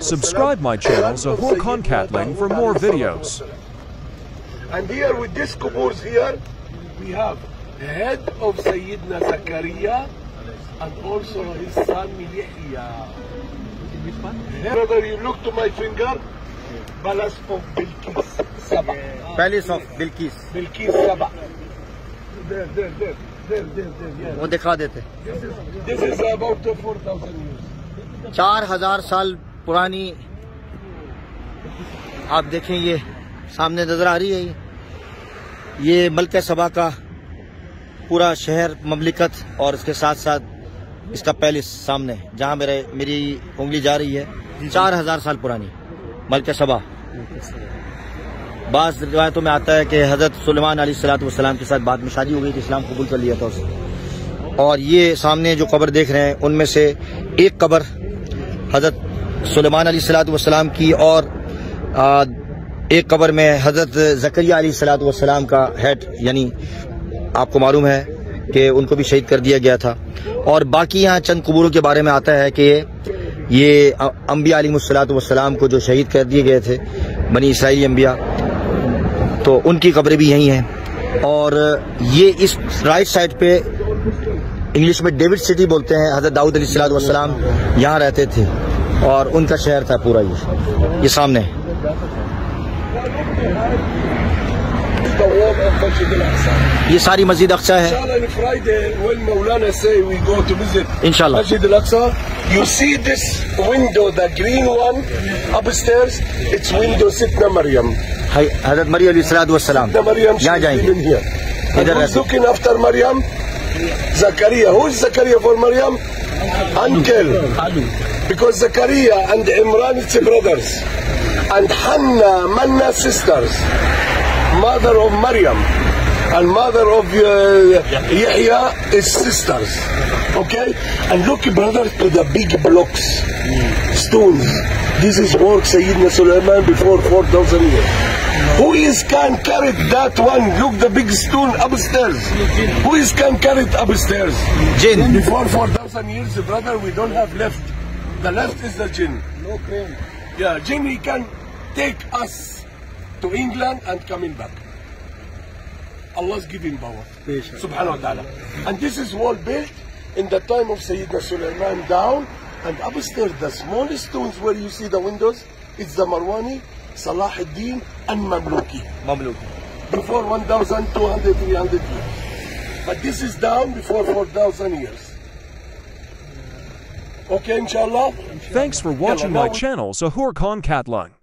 Subscribe my channel Zahoor Khan Katlang for more videos. And here with this kuburs here, we have the head of Sayyidna Zakariya and also his son Milihya. Brother, you look to my finger, palace of Bilqis Saba. Palace of Bilqis. Bilqis Saba. There. This is about 4,000 years. 4,000 साल पुरानी आप देखें ये सामने नजर आ रही है ये मलके सबा का पूरा शहर ममलिकत और इसके साथ साथ इसका पैलेस सामने जहां मेरी उंगली जा रही है 4,000 साल पुरानी मलके सबा बास रिवायतों में आता है कि हजरत सुलेमान अलैहिस्सलाम के साथ बाद में शादी हो गई थी इस्लाम कबूल कर लिया था उसने और ये सामने जो कब्र देख रहे हैं उनमें से एक कब्र हजरत सुलेमान अलैहिस्सलाम की और एक कब्र में हजरत ज़करिया अलैहिस्सलाम का हेड यानी आपको मालूम है कि उनको भी शहीद कर दिया गया था और बाकी यहाँ चंद कबूरों के बारे में आता है कि ये अम्बिया अलैहिस्सलाम को जो शहीद कर दिए गए थे बनी इसराइली अम्बिया तो उनकी कब्रें भी यहीं हैं और ये इस राइट साइड पे इंग्लिश में डेविड सिटी बोलते हैं हजरत दाऊद अलैहिस्सलाम यहाँ रहते थे और उनका शहर था पूरा ये सामने ये सारी मस्जिद अक्सा है इंशाल्लाह You see this window, the green one upstairs. It's window Sayyidna Maryam. Hazrat Maryam alayhi salam. Sayyidna Maryam. Here जाएंगे. And who's looking after Maryam? Zakariya. Who's Zakariya for Maryam? Uncle. Because Zakariya and Imran it's brothers, and Hannah, Manna sisters, mother of Maryam, and mother of Yahya is sisters. Okay, and look, brothers, to the big blocks, stones. This is work Sayyidina Sulaiman before 4,000 years. Who is can carry that one? Look, the big stone upstairs. Who is can carry it upstairs? Jinn. Before 4,000 years, brother, we don't have left. The left is the jinn. No crane. Yeah, jinn. He can take us to England and coming back. Allah's giving power. Subhanahu wa taala. And this is wall built. In the time of Sayyidina Sulaiman down and upstairs the smallest stones where you see the windows it's the Marwani, Salah al-Din and Mamluki. Before 1,200, 300 years. But this is down before 4,000 years. Okay, inshallah. Thanks for watching my channel Zahoor Khan Katlang.